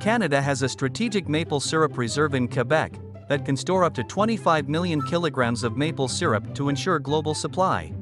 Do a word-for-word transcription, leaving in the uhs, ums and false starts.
Canada has a strategic maple syrup reserve in Quebec that can store up to twenty-five million kilograms of maple syrup to ensure global supply.